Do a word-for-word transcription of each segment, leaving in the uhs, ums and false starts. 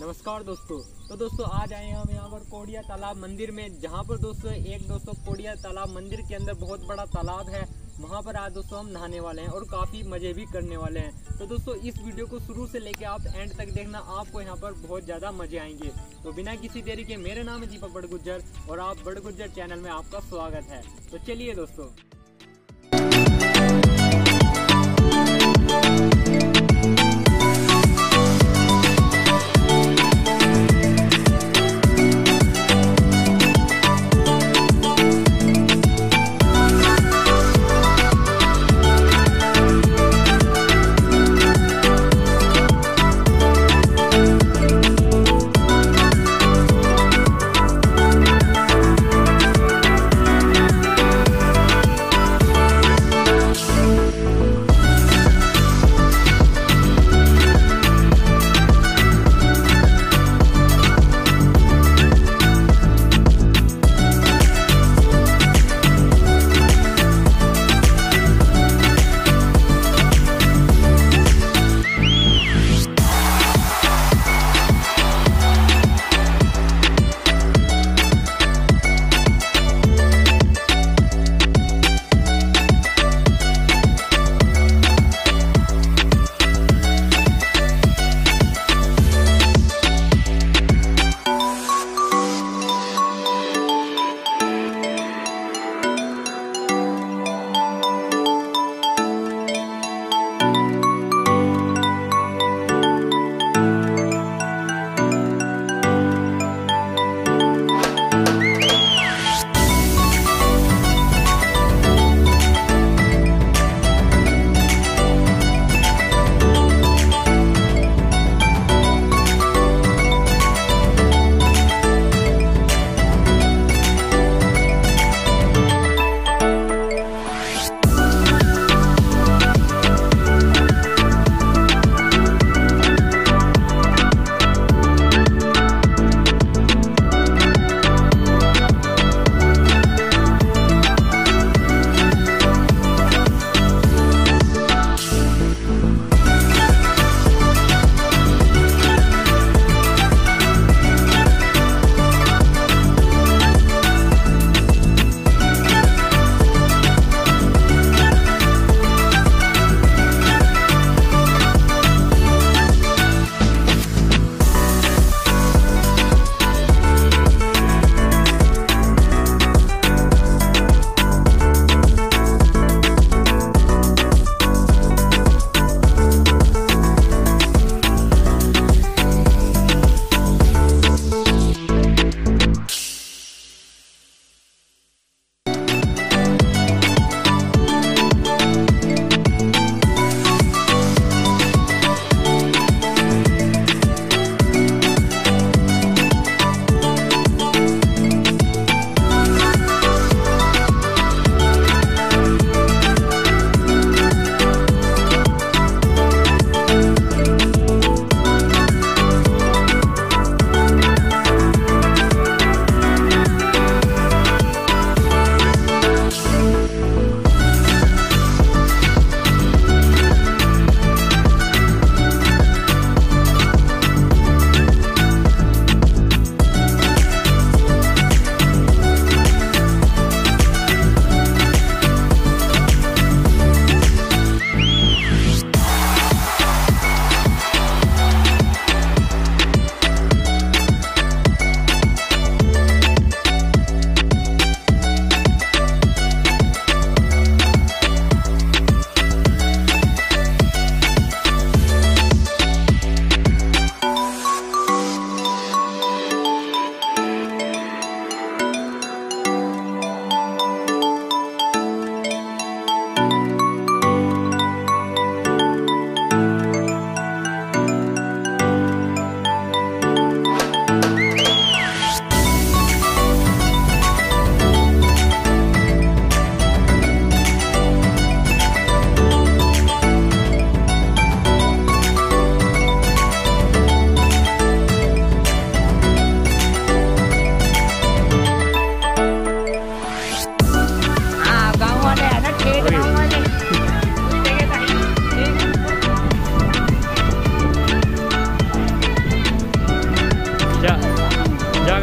नमस्कार दोस्तों। तो दोस्तों आज आए हैं हम यहाँ पर कोड़िया तालाब मंदिर में, जहाँ पर दोस्तों एक दोस्तों कोड़िया तालाब मंदिर के अंदर बहुत बड़ा तालाब है। वहाँ पर आज दोस्तों हम नहाने वाले हैं और काफ़ी मज़े भी करने वाले हैं। तो दोस्तों इस वीडियो को शुरू से लेकर आप एंड तक देखना, आपको यहाँ पर बहुत ज़्यादा मजे आएंगे। तो बिना किसी देरी के, मेरा नाम है दीपक बड़गुज्जर और आप बड़गुज्जर चैनल में आपका स्वागत है। तो चलिए दोस्तों।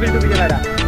देखो बिल्कुल पीछे बैठा।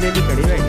जलेबी कड़ी भाई।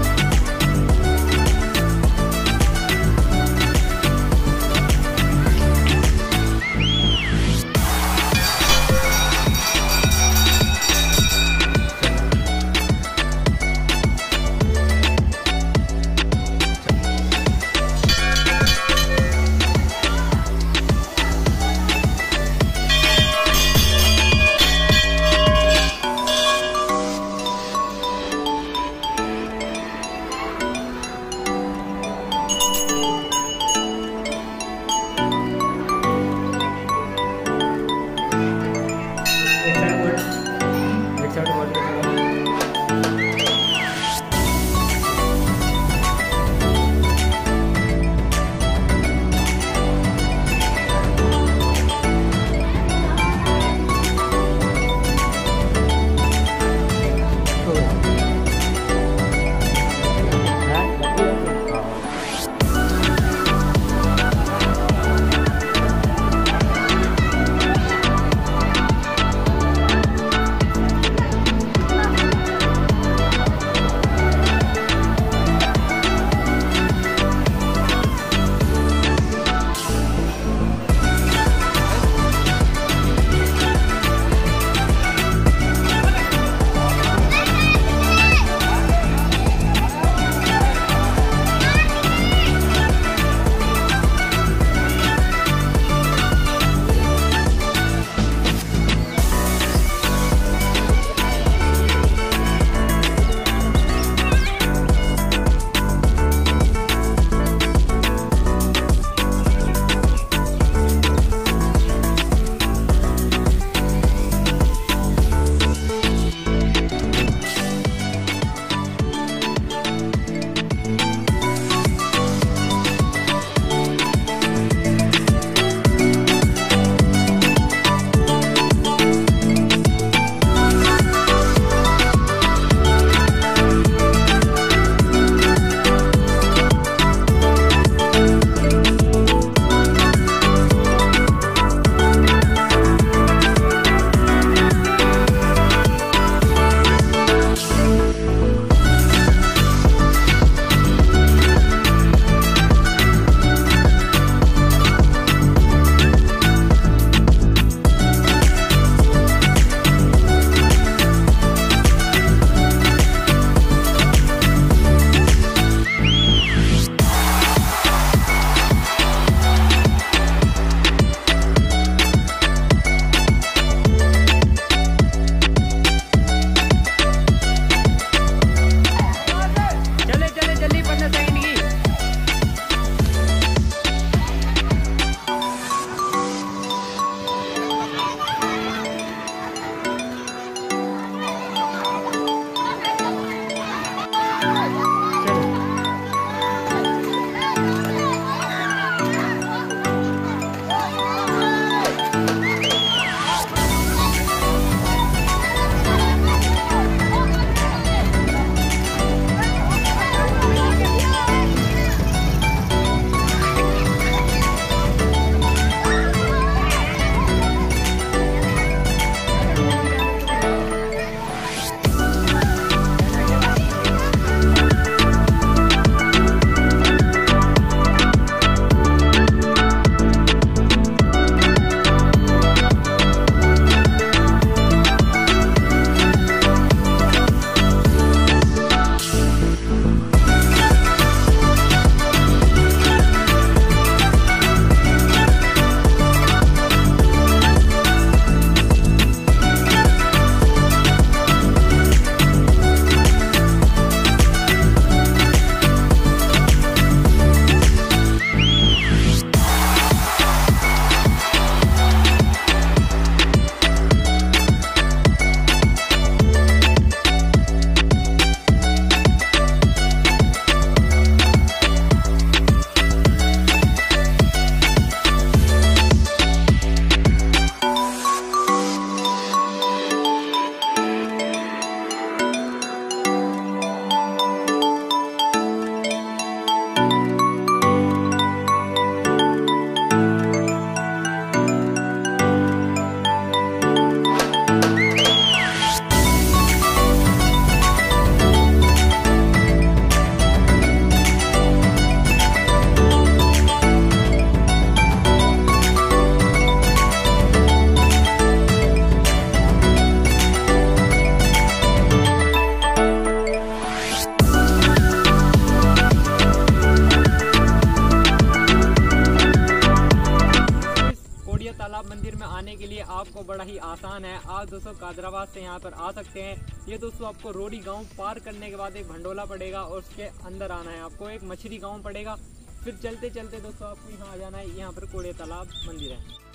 तालाब मंदिर में आने के लिए आपको बड़ा ही आसान है। आप दोस्तों कादराबाद से यहाँ पर आ सकते हैं। ये दोस्तों आपको रोडी गांव पार करने के बाद एक भंडोला पड़ेगा और उसके अंदर आना है आपको, एक मच्छरी गांव पड़ेगा, फिर चलते चलते दोस्तों आपको यहाँ आ जाना है। यहाँ पर कोड़िया तालाब मंदिर है।